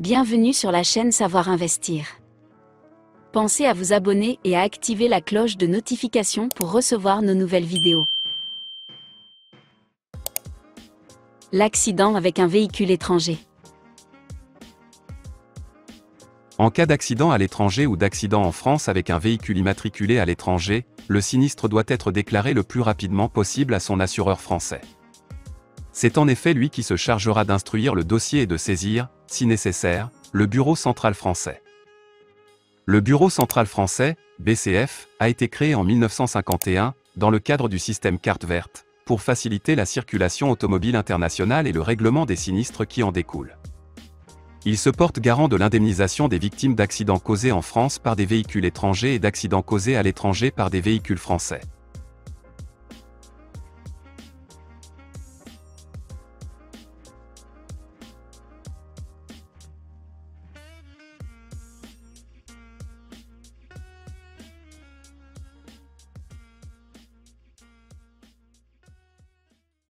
Bienvenue sur la chaîne Savoir Investir. Pensez à vous abonner et à activer la cloche de notification pour recevoir nos nouvelles vidéos. L'accident avec un véhicule étranger. En cas d'accident à l'étranger ou d'accident en France avec un véhicule immatriculé à l'étranger, le sinistre doit être déclaré le plus rapidement possible à son assureur français. C'est en effet lui qui se chargera d'instruire le dossier et de saisir, si nécessaire, le Bureau central français. Le Bureau central français, BCF, a été créé en 1951, dans le cadre du système carte verte, pour faciliter la circulation automobile internationale et le règlement des sinistres qui en découlent. Il se porte garant de l'indemnisation des victimes d'accidents causés en France par des véhicules étrangers et d'accidents causés à l'étranger par des véhicules français.